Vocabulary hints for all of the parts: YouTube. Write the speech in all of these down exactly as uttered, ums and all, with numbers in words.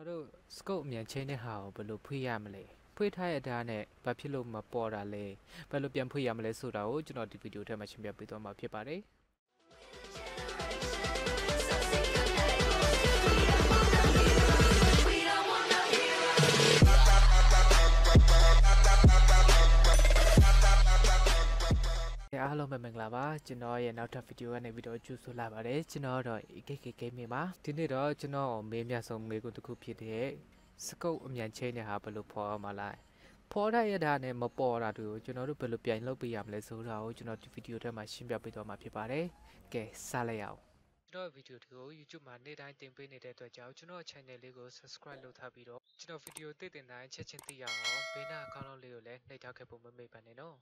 nó đâu scope miền trên này hào bận lụp phi âm lệ phi thay ở đây này và phi lụp mà bỏ ra lệ và lụp yam phi âm lệ số đầu cho nó đi video thêm mà xem biar video mà phi ba đấy. Hello mẹ mình là ba, cho nó em nào trong video này video chú số là bà đấy, cho nó rồi cái cái cái mẹ má. Thế này đó cho nó mẹ nhà sống người cũng thuộc phía thế, sau nhà chơi này hả bà lục phò mà lại, phò đây là này mà phò là được, cho nó được bà lục biển lâu bị giảm lấy số rồi, cho nó video ra mà xin bẹp bị tòa mà phía bà đấy, kể xa lại ảo. Cho nó video thứ YouTube mà nên đang tìm về này để tòa cháu cho nó channel này có subscribe lâu thà video, cho nó video tiếp đến này sẽ trên tivi ảo, bên nào con nó liều lên để cháu kẹp bụng mình bà này nó.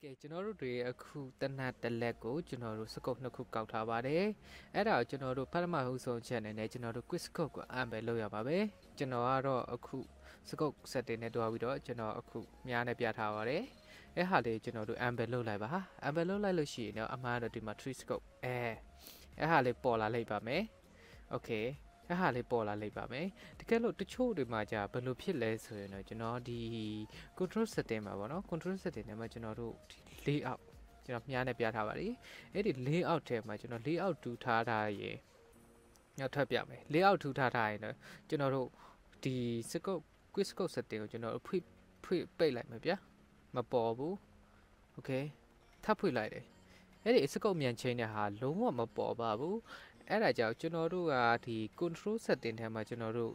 Kể cho nó rút đi ở khu tân hạt tân lệ của cho nó rút scope nó khu cầu thảo bà đấy. Ở đó cho nó rút phát mà hữu dụng trẻ này này cho nó rút quyết scope của anh bè lưu ở bà bế. Cho nó rô ở khu scope sẽ đến này đòi đó cho nó ở khu nhà này bia thảo bà đấy. Ở hạt thì cho nó rút anh bè lưu lại bà. Anh bè lưu lại lưu chỉ nếu anh mà rút mà trì scope. Ở hạt thì bỏ lại lấy bà mế. Ok. Ở hạt thì bỏ lại lấy bà mế. Thì cái lộ tức chú được mà chả bè lưu biết lấy rồi nó cho nó đi control setting mà bà nó control setting này mà cho nó rút layout cho nó nhà này bia thảo vậy, ấy thì layout thì mà cho nó layout thứ thà thà vậy, nhau thay bia vậy, layout thứ thà thà nữa, cho nó độ thì sẽ có quyết sẽ có setting của cho nó phui phui bay lại mà bia, mà bỏ bú, ok, tháp phui lại đấy, ấy thì sẽ có miền trên nhà hà lúa mà bỏ bà bú, ấy là cháu cho nó độ à thì control setting thì mà cho nó độ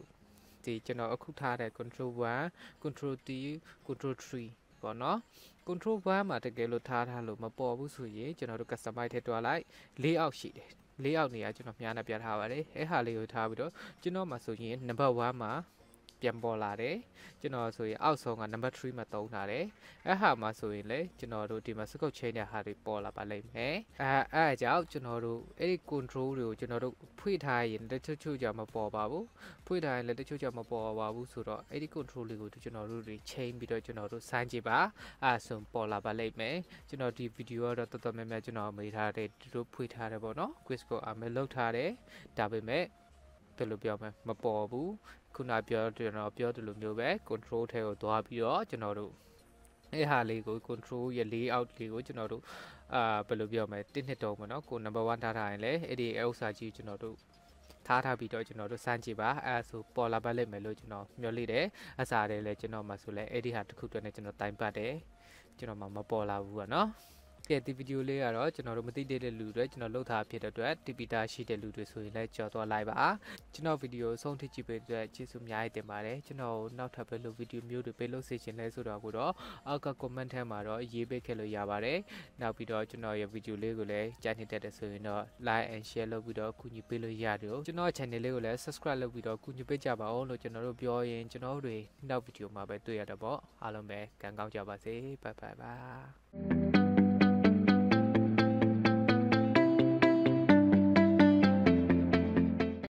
thì cho nó ở khu thà này control quá, control tí, control three còn nó control ba mà thực tế lột thà thà lột mà bỏ bút sủi dễ cho nó được cắt sắm bài theo lại layout chị đấy layout này cho nó nhà này bia thảo vậy đấy ấy hà liều thảo vậy đó cho nó mà sủi dễ number ba mà bia bỏ là đấy cho nó sủi out xong là number three mà tàu là đấy ấy hà mà sủi đấy cho nó đồ thì mà sức cầu chơi nhà hà thì bỏ là bà lấy mẹ à à cháu cho nó đồ ấy control điều cho nó đồ phui thai để cho chú giờ mà bỏ bà bút phui thai là để cho giờ mà bỏ bà bút sủi đó ấy đi control điều cho nó đồ để change bị đó cho nó đồ sang gì bá à xong bỏ là bà lấy mẹ cho nó đi video đó tao mẹ mẹ cho nó mới thà để đồ phui thai để bỏ nó quiz của à mới lâu thà đấy trả về mẹ từ lúc giờ mà mà bỏ bút cô nào bây giờ nó bây giờ từ lúc nhiều bé control theo tòa bây giờ cho nó đủ cái hà lý của control và lý out lý của cho nó đủ à từ lúc giờ mà tin hệ thống mà nó còn number one thà thải lấy adl sao chi cho nó đủ thà thà bị đôi cho nó đủ san chi bá à số pola ba lên mấy lối cho nó nhiều lý đấy à sao đây là cho nó mà số lẽ adh thực hiện này cho nó time ba đấy cho nó mà mà pola vừa nó cái video này à đó cho nó một tí để lưu đấy cho nó lâu thả phía đó đấy thì bị ta chỉ để lưu được rồi lại cho tôi lại bả cho nó video xong thì chỉ về để chia sẻ nhái để mà đấy cho nó nó thả về lưu video mới được về lâu sẽ trên này số đó của đó ở các comment theo mà đó dễ bị kêu là bà đấy nào video cho nó video này của đấy channel hiện tại để sử nó like and share lưu video cũng như bị lừa giả được cho nó channel này của đấy subscribe lưu video cũng như bây giờ bà ôn rồi cho nó review cho nó rồi nào video mà bài tùy ở đó bỏ alo mẹ càng cao cho bà sẽ bye bye bye